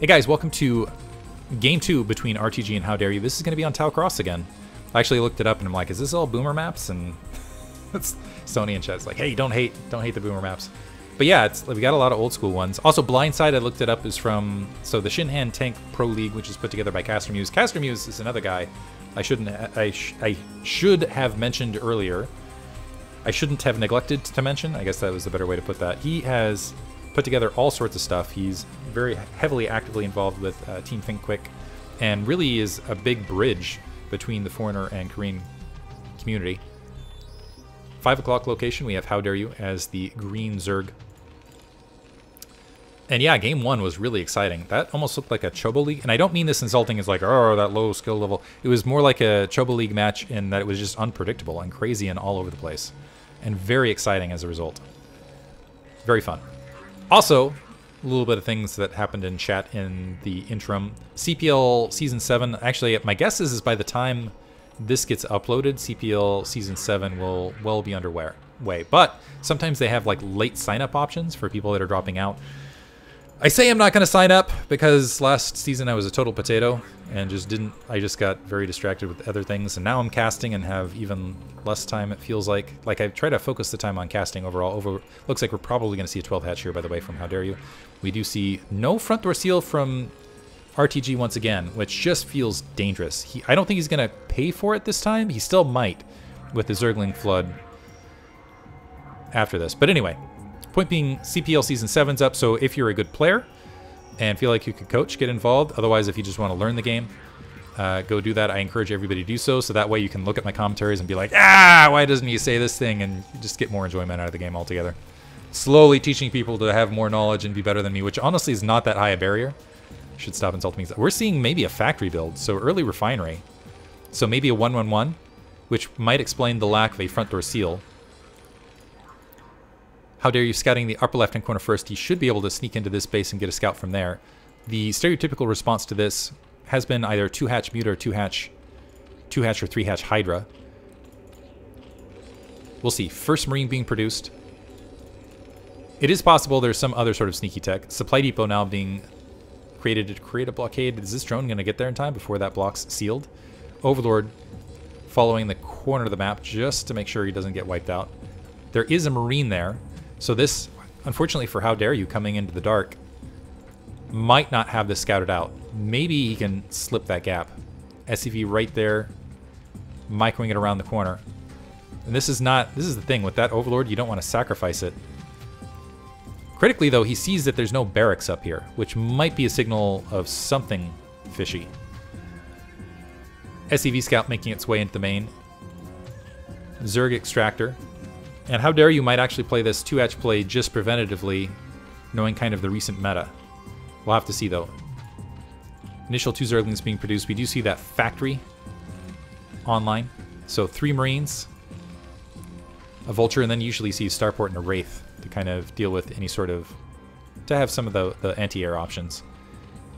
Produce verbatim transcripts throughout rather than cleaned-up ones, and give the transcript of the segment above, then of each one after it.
Hey guys, welcome to game two between R T G and How Dare You. This is going to be on Tau Cross again. I actually looked it up and I'm like, is this all boomer maps? And that's Sony and Chet's like, hey, don't hate, don't hate the boomer maps. But yeah, it's, we got a lot of old school ones. Also, Blindside, I looked it up, is from so the Shinhan Tank Pro League, which is put together by Castor Muse. Castor Muse is another guy I shouldn't I sh I should have mentioned earlier. I shouldn't have neglected to mention. I guess that was the better way to put that. He has put together all sorts of stuff. He's very heavily actively involved with uh, Team ThinkQuick, and really is a big bridge between the foreigner and Korean community. Five o'clock location, we have How Dare You as the green Zerg. And yeah, game one was really exciting. That almost looked like a Chobo League. And I don't mean this insulting as like, oh, that low skill level. It was more like a Chobo League match in that it was just unpredictable and crazy and all over the place. And very exciting as a result. Very fun. Also, a little bit of things that happened in chat in the interim. C P L Season seven, actually, my guess is, is by the time this gets uploaded, C P L Season seven will well be underway. But sometimes they have like late sign-up options for people that are dropping out. I say I'm not going to sign up because last season I was a total potato and just didn't, I just got very distracted with other things, and now I'm casting and have even less time, it feels like. Like I try to focus the time on casting overall. Over looks like we're probably going to see a twelve hatch here, by the way, from How Dare You. We do see no front door seal from R T G once again, which just feels dangerous. He, I don't think he's going to pay for it this time. He still might with the Zergling Flood after this. But anyway. Point being, C P L Season seven's up, so if you're a good player and feel like you could coach, get involved. Otherwise, if you just want to learn the game, uh, go do that. I encourage everybody to do so, so that way you can look at my commentaries and be like, ah, why doesn't he say this thing? And just get more enjoyment out of the game altogether. Slowly teaching people to have more knowledge and be better than me, which honestly is not that high a barrier. Should stop insulting me. We're seeing maybe a factory build, so early refinery. So maybe a one one one, which might explain the lack of a front door seal. How Dare You scouting the upper left-hand corner first. He should be able to sneak into this base and get a scout from there. The stereotypical response to this has been either two hatch Muta or two hatch, two hatch or three hatch Hydra. We'll see. First Marine being produced. It is possible there's some other sort of sneaky tech. Supply depot now being created to create a blockade. Is this drone going to get there in time before that block's sealed? Overlord following the corner of the map just to make sure he doesn't get wiped out. There is a Marine there. So this, unfortunately for How Dare You coming into the dark, might not have this scouted out. Maybe he can slip that gap. S C V right there, microing it around the corner. And this is not, this is the thing, with that Overlord, you don't want to sacrifice it. Critically though, he sees that there's no barracks up here, which might be a signal of something fishy. S C V scout making its way into the main. Zerg extractor. And How Dare You might actually play this two hatch play just preventatively, knowing kind of the recent meta. We'll have to see, though. Initial two Zerglings being produced. We do see that factory online. So three Marines, a Vulture, and then usually see a Starport and a Wraith to kind of deal with any sort of... to have some of the, the anti-air options.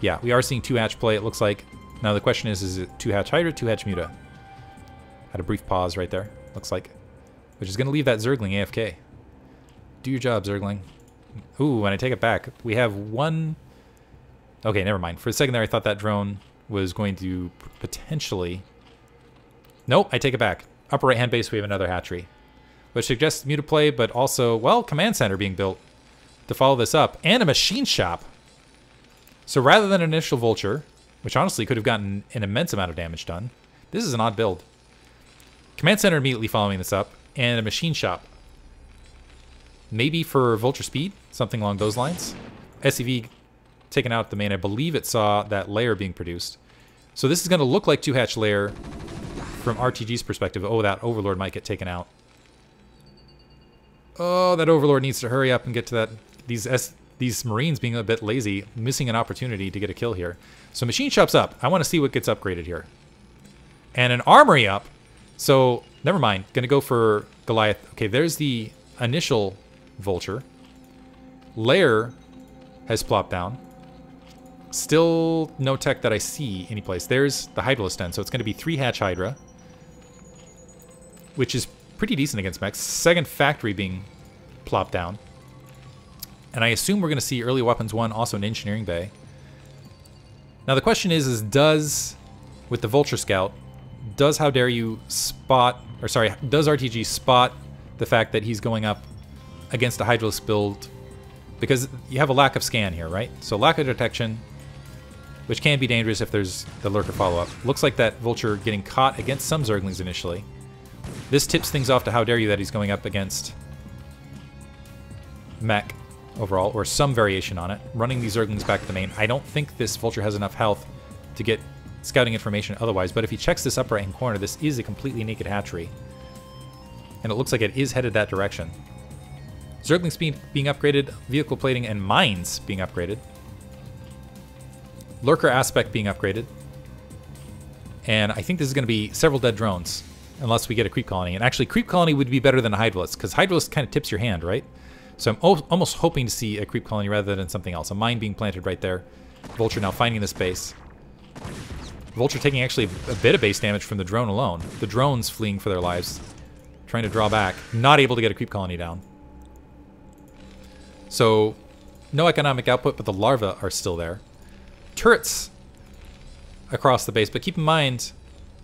Yeah, we are seeing two hatch play, it looks like. Now the question is, is it two hatch Hydra, two hatch Muta? Had a brief pause right there, looks like. Which is going to leave that Zergling A F K. Do your job, Zergling. Ooh, and I take it back. We have one... Okay, never mind. For a second there, I thought that drone was going to potentially... Nope, I take it back. Upper right-hand base, we have another hatchery. Which suggests Muta play, but also, well, command center being built to follow this up. And a machine shop! So rather than an initial Vulture, which honestly could have gotten an immense amount of damage done, this is an odd build. Command center immediately following this up. And a machine shop. Maybe for Vulture speed, something along those lines. S C V taken out the main. I believe it saw that layer being produced. So this is going to look like two hatch layer from R T G's perspective. Oh, that Overlord might get taken out. Oh, that Overlord needs to hurry up and get to that. These S these Marines being a bit lazy, missing an opportunity to get a kill here. So machine shop's up. I want to see what gets upgraded here. And an armory up. So... Never mind. Going to go for Goliath. Okay, there's the initial Vulture. Lair has plopped down. Still no tech that I see anyplace. There's the Hydralist Den, so it's going to be three hatch Hydra, which is pretty decent against mechs. Second factory being plopped down. And I assume we're going to see early weapons one, also an engineering bay. Now the question is, is does, with the Vulture Scout, does How Dare You spot, or sorry, does R T G spot the fact that he's going up against a Hydralisk build? Because you have a lack of scan here, right? So lack of detection, which can be dangerous if there's the Lurker follow-up. Looks like that Vulture getting caught against some Zerglings initially. This tips things off to How Dare You that he's going up against mech overall, or some variation on it, running these Zerglings back to the main. I don't think this Vulture has enough health to get scouting information otherwise, but if he checks this upper right-hand corner, this is a completely naked hatchery. And it looks like it is headed that direction. Zerglings being, being upgraded, vehicle plating and mines being upgraded. Lurker aspect being upgraded. And I think this is going to be several dead drones, unless we get a Creep Colony. And actually, Creep Colony would be better than a Hydralisk, because Hydralisk kind of tips your hand, right? So I'm almost hoping to see a Creep Colony rather than something else. A mine being planted right there. Vulture now finding the space. Vulture taking actually a bit of base damage from the drone alone. The drones fleeing for their lives, trying to draw back. Not able to get a Creep Colony down. So, no economic output, but the larvae are still there. Turrets across the base, but keep in mind,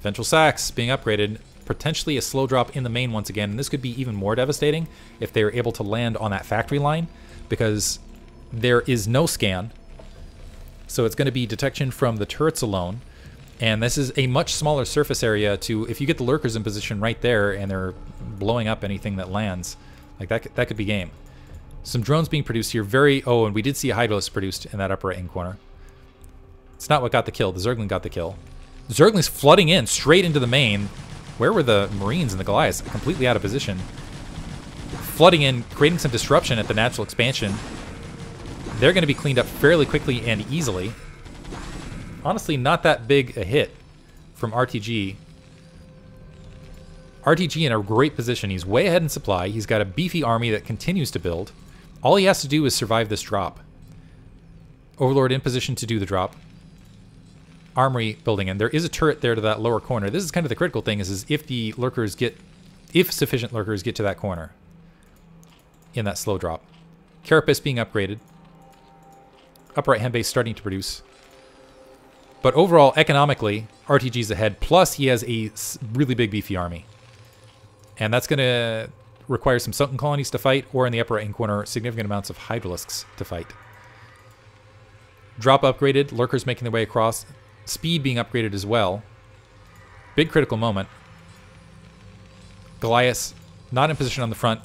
ventral sacs being upgraded, potentially a slow drop in the main once again, and this could be even more devastating if they are able to land on that factory line, because there is no scan, so it's going to be detection from the turrets alone, and this is a much smaller surface area to, if you get the Lurkers in position right there and they're blowing up anything that lands, like that, that could be game. Some drones being produced here, very, oh, and we did see a Hydralisk produced in that upper right-hand corner. It's not what got the kill, the Zergling got the kill. The Zergling's flooding in, straight into the main. Where were the Marines and the Goliaths? Completely out of position. Flooding in, creating some disruption at the natural expansion. They're gonna be cleaned up fairly quickly and easily. Honestly, not that big a hit from R T G. R T G in a great position. He's way ahead in supply. He's got a beefy army that continues to build. All he has to do is survive this drop. Overlord in position to do the drop. Armory building, and there is a turret there to that lower corner. This is kind of the critical thing, is, is if the lurkers get, if sufficient lurkers get to that corner in that slow drop. Carapace being upgraded. Upright hand base starting to produce. But overall, economically, R T G's ahead, plus he has a really big beefy army. And that's going to require some sunken colonies to fight, or in the upper right-hand corner, significant amounts of Hydralisks to fight. Drop upgraded, lurkers making their way across, speed being upgraded as well. Big critical moment. Goliath not in position on the front.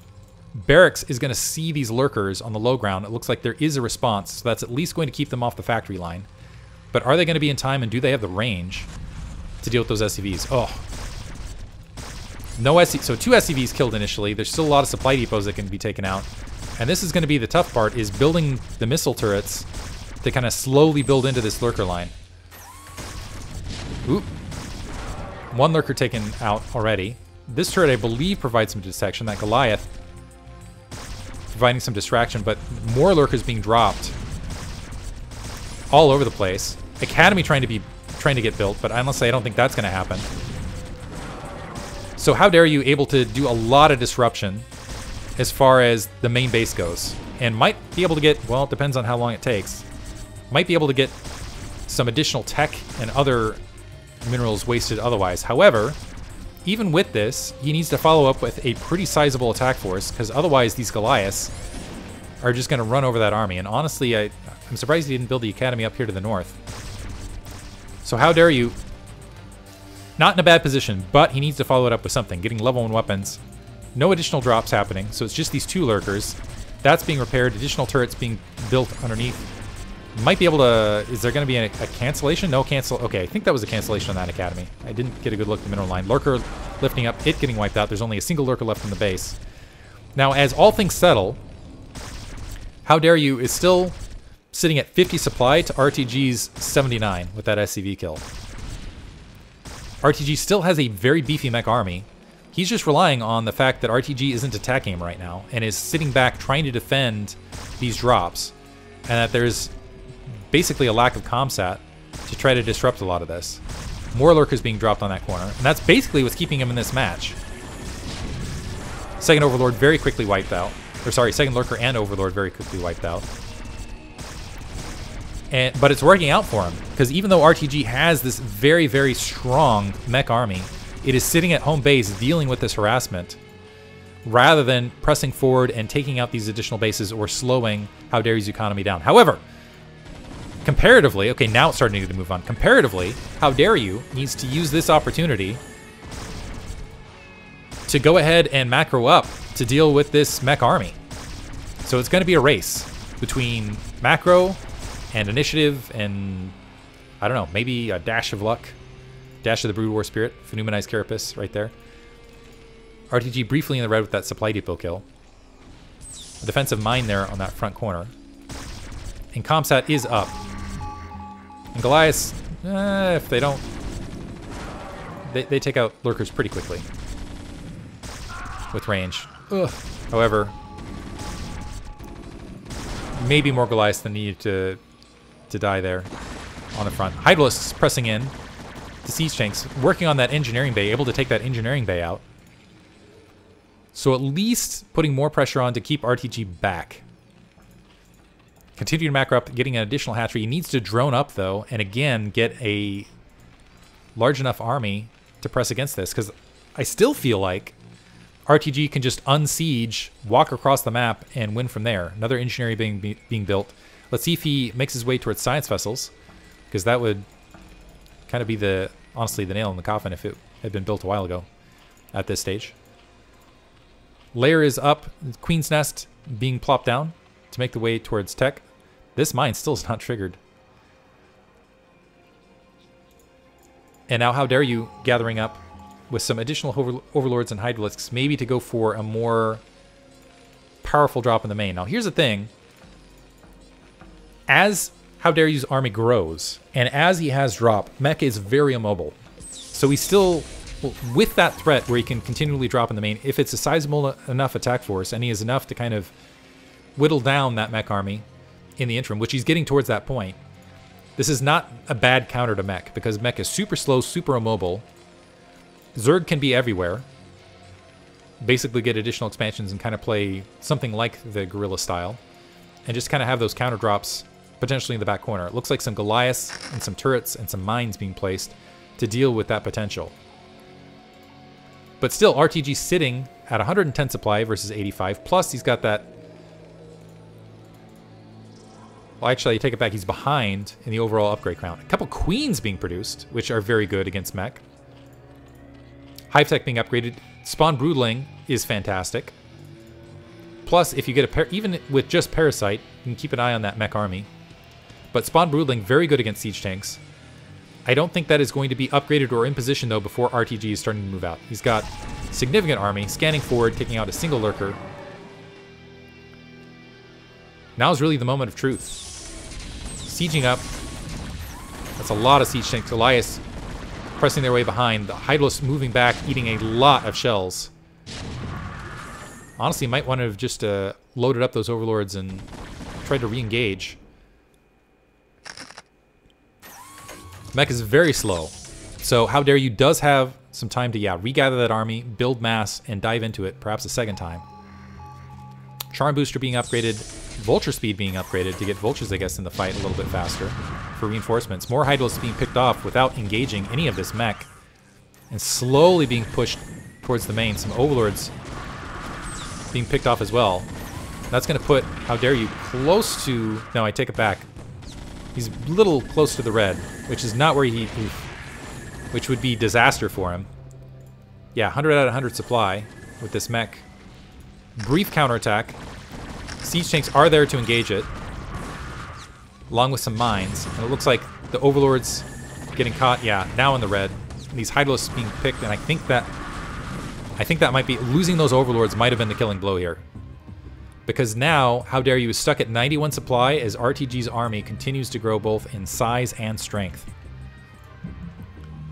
Barracks is going to see these lurkers on the low ground. It looks like there is a response, so that's at least going to keep them off the factory line. But are they going to be in time, and do they have the range to deal with those S C Vs? Oh. No S C Vs. So two S C Vs killed initially. There's still a lot of supply depots that can be taken out. And this is going to be the tough part, is building the missile turrets to kind of slowly build into this lurker line. Oop. One lurker taken out already. This turret, I believe, provides some detection. That Goliath providing some distraction, but more lurkers being dropped all over the place. Academy trying to be trying to get built, but honestly, I don't think that's going to happen. So How Dare You able to do a lot of disruption as far as the main base goes, and might be able to get, well, it depends on how long it takes, might be able to get some additional tech and other minerals wasted otherwise. However, even with this, he needs to follow up with a pretty sizable attack force, because otherwise these Goliaths are just going to run over that army. And honestly, I, I'm surprised he didn't build the academy up here to the north. So How Dare You, not in a bad position, but he needs to follow it up with something. Getting level one weapons, no additional drops happening, so it's just these two lurkers. That's being repaired, additional turrets being built underneath. Might be able to, is there going to be a, a cancellation? No cancel, okay, I think that was a cancellation on that academy. I didn't get a good look at the mineral line. Lurker lifting up, it getting wiped out. There's only a single lurker left in the base. Now, as all things settle, How Dare You is still sitting at fifty supply to R T G's seventy-nine with that S C V kill. R T G still has a very beefy mech army. He's just relying on the fact that R T G isn't attacking him right now and is sitting back trying to defend these drops, and that there's basically a lack of comsat to try to disrupt a lot of this. More lurkers being dropped on that corner, and that's basically what's keeping him in this match. Second Overlord very quickly wiped out. Or sorry, second lurker and Overlord very quickly wiped out. And, but it's working out for him, because even though R T G has this very, very strong mech army, it is sitting at home base dealing with this harassment rather than pressing forward and taking out these additional bases or slowing How Dare You's economy down. However, comparatively, okay, now it's starting to move on. Comparatively, How Dare You needs to use this opportunity to go ahead and macro up to deal with this mech army. So it's going to be a race between macro and initiative and, I don't know, maybe a dash of luck. Dash of the Brood War Spirit, Phenomenized Carapace right there. R T G briefly in the red with that Supply Depot kill. A defensive mine there on that front corner. And Comsat is up. And Goliath, eh, if they don't... They, they take out Lurkers pretty quickly. With range. Ugh. However, maybe more Goliath than needed to, to die there on the front. Hydralisks pressing in. The siege tanks working on that engineering bay, able to take that engineering bay out. So at least putting more pressure on to keep R T G back. Continue to macro up, getting an additional hatchery. He needs to drone up though, and again get a large enough army to press against this, because I still feel like R T G can just unsiege, walk across the map, and win from there. Another engineering being being built. Let's see if he makes his way towards science vessels, because that would kind of be the, honestly, the nail in the coffin if it had been built a while ago at this stage. Layer is up, Queen's Nest being plopped down to make the way towards tech. This mine still is not triggered. And now How Dare You gathering up with some additional over overlords and hydralisks, maybe to go for a more powerful drop in the main. Now here's the thing. As How Dare You's army grows, and as he has drop, mech is very immobile. So he's still, well, with that threat where he can continually drop in the main, if it's a sizable enough attack force, and he is enough to kind of whittle down that mech army in the interim, which he's getting towards that point, this is not a bad counter to mech, because mech is super slow, super immobile. Zerg can be everywhere. Basically get additional expansions and kind of play something like the guerrilla style, and just kind of have those counter drops potentially in the back corner. It looks like some Goliaths and some turrets and some mines being placed to deal with that potential. But still, R T G sitting at one hundred ten supply versus eighty-five, plus he's got that... Well, actually, I take it back, he's behind in the overall upgrade count. A couple queens being produced, which are very good against mech. Hive Tech being upgraded. Spawn Broodling is fantastic. Plus, if you get a par even with just Parasite, you can keep an eye on that mech army. But Spawn Broodling, very good against siege tanks. I don't think that is going to be upgraded or in position, though, before R T G is starting to move out. He's got significant army, scanning forward, taking out a single Lurker. Now is really the moment of truth. Sieging up. That's a lot of siege tanks. Elias pressing their way behind. The Hydralisks moving back, eating a lot of shells. Honestly, might want to have just uh, loaded up those Overlords and tried to re-engage. Mech is very slow, so How Dare You does have some time to, yeah, regather that army, build mass, and dive into it, perhaps a second time. Charm Booster being upgraded, Vulture Speed being upgraded to get Vultures, I guess, in the fight a little bit faster for reinforcements. More Hydralisks being picked off without engaging any of this mech, and slowly being pushed towards the main. Some Overlords being picked off as well. That's going to put How Dare You close to... No, I take it back. He's a little close to the red, which is not where he... which would be disaster for him. Yeah, one hundred out of one hundred supply with this mech. Brief counterattack. Siege tanks are there to engage it, along with some mines. And it looks like the Overlords getting caught. Yeah, now in the red. These Hydralisks being picked, and I think that... I think that might be... Losing those Overlords might have been the killing blow here. Because now, How Dare You is stuck at ninety-one supply as R T G's army continues to grow both in size and strength.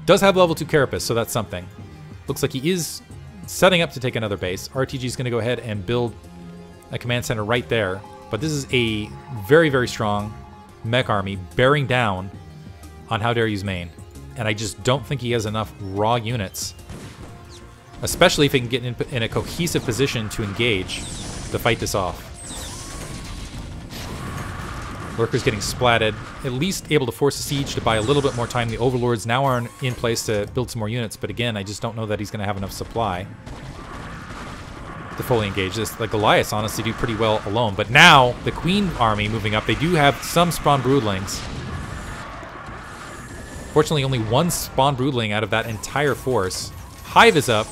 Does have level two Carapace, so that's something. Looks like he is setting up to take another base. R T G's going to go ahead and build a command center right there. But this is a very, very strong mech army bearing down on How Dare You's main. And I just don't think he has enough raw units, especially if he can get in, in a cohesive position to engage to fight this off. Lurker's getting splatted. At least able to force a siege to buy a little bit more time. The Overlords now are in place to build some more units, but again, I just don't know that he's going to have enough supply to fully engage this. Like, Goliaths honestly do pretty well alone, but now the Queen army moving up, they do have some spawn broodlings. Fortunately, only one spawn broodling out of that entire force. Hive is up.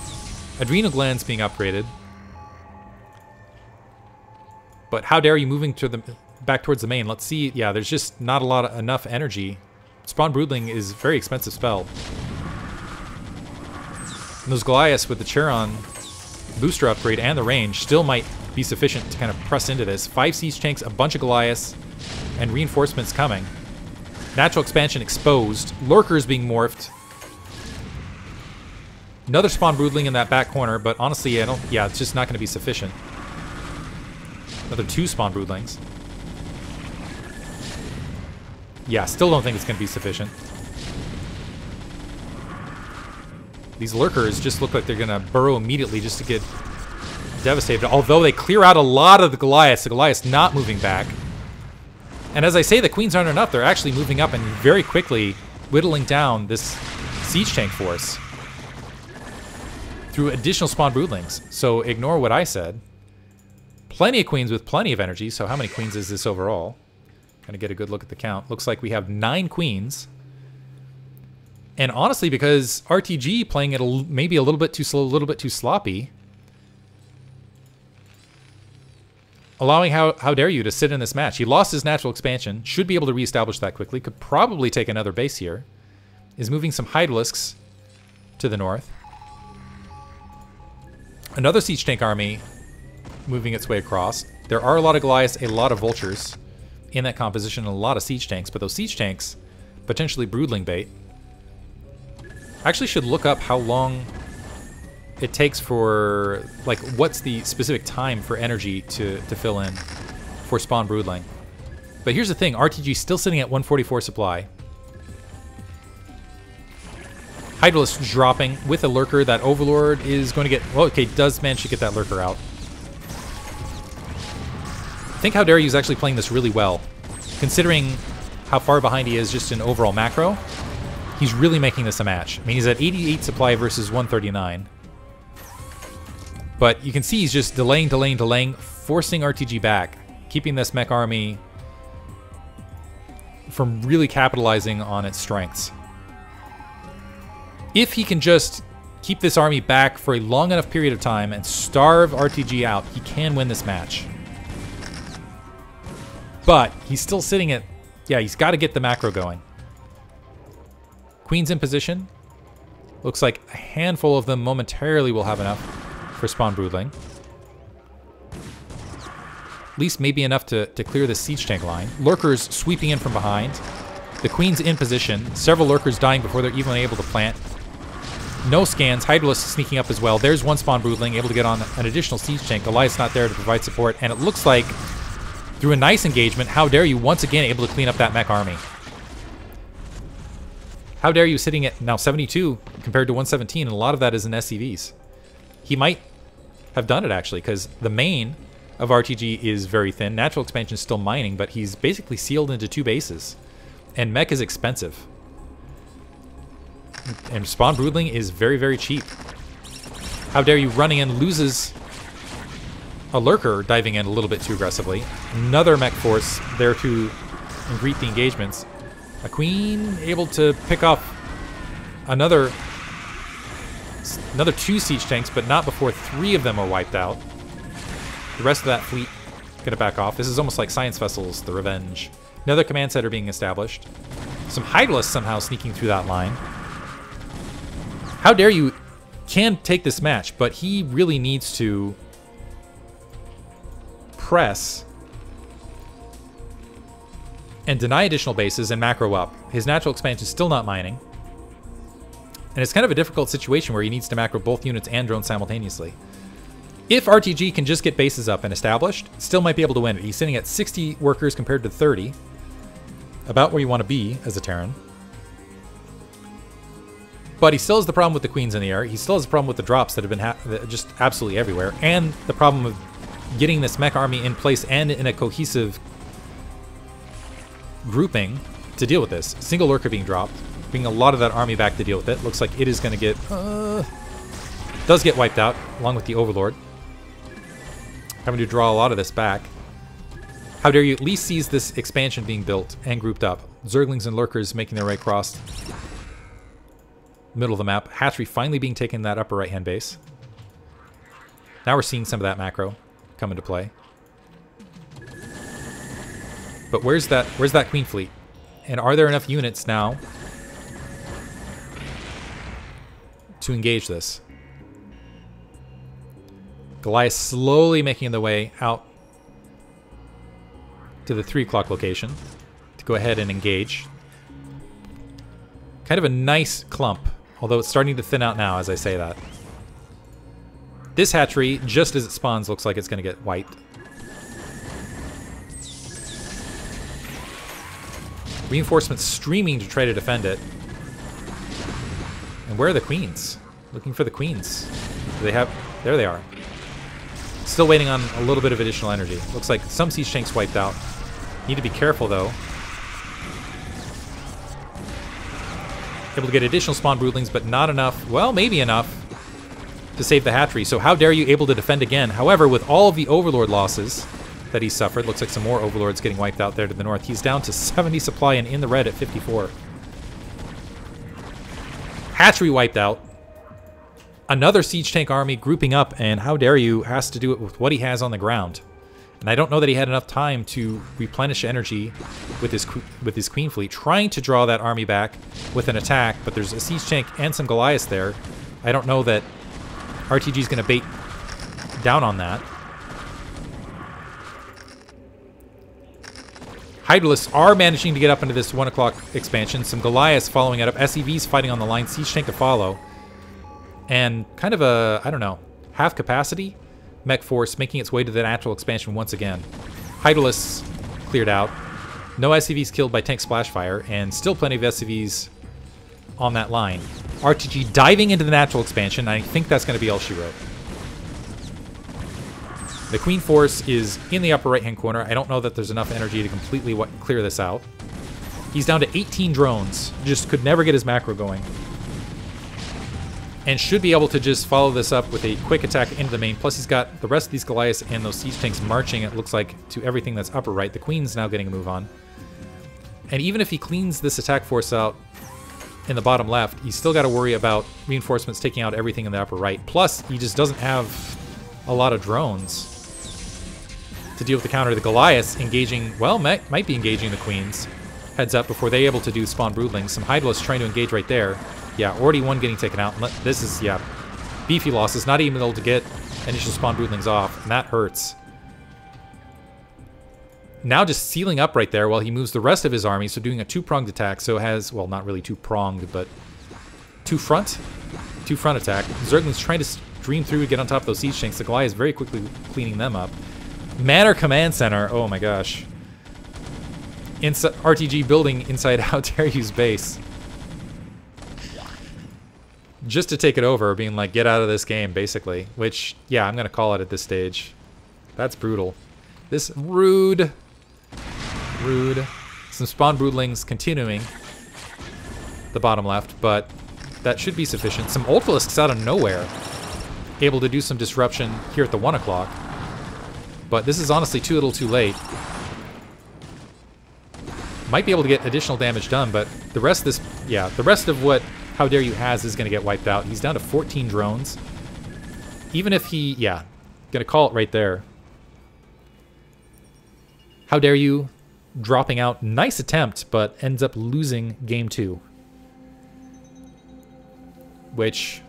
Adrenal glands being upgraded. But How Dare You moving to the back towards the main. Let's see. Yeah, there's just not a lot of enough energy. Spawn broodling is a very expensive spell. And those Goliaths with the Charon booster upgrade and the range still might be sufficient to kind of press into this. Five siege tanks, a bunch of Goliaths, and reinforcements coming. Natural expansion exposed. Lurkers being morphed. Another spawn broodling in that back corner, but honestly, I don't. Yeah, it's just not going to be sufficient. Another two spawn broodlings. Yeah, still don't think it's going to be sufficient. These lurkers just look like they're going to burrow immediately just to get devastated. Although they clear out a lot of the Goliaths. The Goliaths not moving back. And as I say, the Queens aren't enough. They're actually moving up and very quickly whittling down this siege tank force through additional spawn broodlings. So ignore what I said. Plenty of Queens with plenty of energy. So how many Queens is this overall? Gonna get a good look at the count. Looks like we have nine Queens. And honestly, because R T G playing it a, maybe a little bit too slow, a little bit too sloppy, allowing how, how Dare You to sit in this match. He lost his natural expansion. Should be able to reestablish that quickly. Could probably take another base here. Is moving some Hydralisks to the north. Another siege tank army moving its way across. There are a lot of Goliaths, a lot of Vultures in that composition, and a lot of siege tanks, but those siege tanks, potentially broodling bait. I actually should look up how long it takes for, like, what's the specific time for energy to, to fill in for spawn broodling. But here's the thing, R T G still sitting at one forty-four supply. Hydralisk dropping with a Lurker. That Overlord is going to get, well, okay, does manage to get that Lurker out. I think How Dare You is actually playing this really well. Considering how far behind he is just in overall macro, he's really making this a match. I mean, he's at eighty-eight supply versus one thirty-nine. But you can see he's just delaying, delaying, delaying, forcing R T G back, keeping this mech army from really capitalizing on its strengths. If he can just keep this army back for a long enough period of time and starve R T G out, he can win this match. But he's still sitting at, yeah, he's got to get the macro going. Queen's in position. Looks like a handful of them momentarily will have enough for spawn broodling. At least maybe enough to, to clear the siege tank line. Lurkers sweeping in from behind. The Queen's in position. Several Lurkers dying before they're even able to plant. No scans. Hydralisk sneaking up as well. There's one spawn broodling able to get on an additional siege tank. Goliath's not there to provide support. And it looks like, through a nice engagement, How Dare You once again able to clean up that mech army. How Dare You sitting at now seventy-two compared to one seventeen, and a lot of that is in S C Vs. He might have done it, actually, because the main of R T G is very thin. Natural expansion is still mining, but he's basically sealed into two bases. And mech is expensive. And spawn broodling is very, very cheap. How Dare You running in, loses a Lurker diving in a little bit too aggressively. Another mech force there to greet the engagements. A Queen able to pick up another another two siege tanks, but not before three of them are wiped out. The rest of that fleet gonna back off. This is almost like science vessels, the Revenge. Another command center being established. Some Hydralisks somehow sneaking through that line. How Dare You can take this match, but he really needs to press and deny additional bases and macro up. His natural expansion is still not mining. And it's kind of a difficult situation where he needs to macro both units and drones simultaneously. If R T G can just get bases up and established, still might be able to win it. He's sitting at sixty workers compared to thirty. About where you want to be as a Terran. But he still has the problem with the Queens in the air. He still has the problem with the drops that have been ha just absolutely everywhere. And the problem of getting this mech army in place and in a cohesive grouping to deal with this. Single lurker being dropped, bringing a lot of that army back to deal with it. Looks like it is going to get... Uh, does get wiped out, along with the Overlord. Having to draw a lot of this back. How Dare You at least sees this expansion being built and grouped up. Zerglings and lurkers making their way across middle of the map. Hatchery finally being taken in that upper right-hand base. Now we're seeing some of that macro come into play. But where's that where's that Queen Fleet? And are there enough units now to engage this? Goliath slowly making their way out to the three o'clock location to go ahead and engage. Kind of a nice clump, although it's starting to thin out now as I say that. This hatchery, just as it spawns, looks like it's going to get wiped. Reinforcements streaming to try to defend it. And where are the queens? Looking for the queens. Do they have... There they are. Still waiting on a little bit of additional energy. Looks like some siege tanks wiped out. Need to be careful, though. Able to get additional spawn broodlings, but not enough. Well, maybe enough to save the hatchery. So How Dare You able to defend again. However, with all of the Overlord losses that he suffered, looks like some more Overlords getting wiped out there to the north. He's down to seventy supply and in the red at fifty-four. Hatchery wiped out. Another siege tank army grouping up, and How Dare You has to do it with what he has on the ground. And I don't know that he had enough time to replenish energy with his with his Queen Fleet, trying to draw that army back with an attack, but there's a siege tank and some Goliaths there. I don't know that R T G's going to bait down on that. Hydralisks are managing to get up into this one o'clock expansion. Some Goliaths following it up. S E Vs fighting on the line. Siege tank to follow. And kind of a, I don't know, half capacity mech force making its way to the natural expansion once again. Hydralisks cleared out. No S E Vs killed by tank splash fire. And still plenty of S E Vs on that line. R T G diving into the natural expansion. I think that's going to be all she wrote. The Queen Force is in the upper right-hand corner. I don't know that there's enough energy to completely clear this out. He's down to eighteen drones. Just could never get his macro going. And should be able to just follow this up with a quick attack into the main. Plus he's got the rest of these Goliaths and those siege tanks marching, it looks like, to everything that's upper right. The Queen's now getting a move on. And even if he cleans this attack force out in the bottom left, he's still got to worry about reinforcements taking out everything in the upper right. Plus, he just doesn't have a lot of drones to deal with the counter. The Goliaths engaging, well, might, might be engaging the Queens. Heads up before they're able to do spawn broodlings. Some Hydralisks trying to engage right there. Yeah, already one getting taken out. This is, yeah, beefy losses. Not even able to get initial spawn broodlings off, and that hurts. Now just sealing up right there while he moves the rest of his army. So doing a two-pronged attack. So has, well, not really two-pronged, but two-front? Two-front attack. Zergling's trying to stream through to get on top of those siege tanks. The Goliath is very quickly cleaning them up. Manor Command Center. Oh my gosh. Ins R T G building inside How Dare You's base. Just to take it over, being like, get out of this game, basically. Which, yeah, I'm going to call it at this stage. That's brutal. This rude... Rude. Some spawn broodlings continuing the bottom left, but that should be sufficient. Some Ultralisks out of nowhere, able to do some disruption here at the one o'clock. But this is honestly too little too late. Might be able to get additional damage done, but the rest of this, yeah, the rest of what How Dare You has is going to get wiped out. He's down to fourteen drones. Even if he, yeah, going to call it right there. How Dare You dropping out. Nice attempt, but ends up losing game two. Which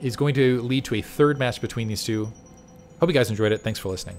is going to lead to a third match between these two. Hope you guys enjoyed it. Thanks for listening.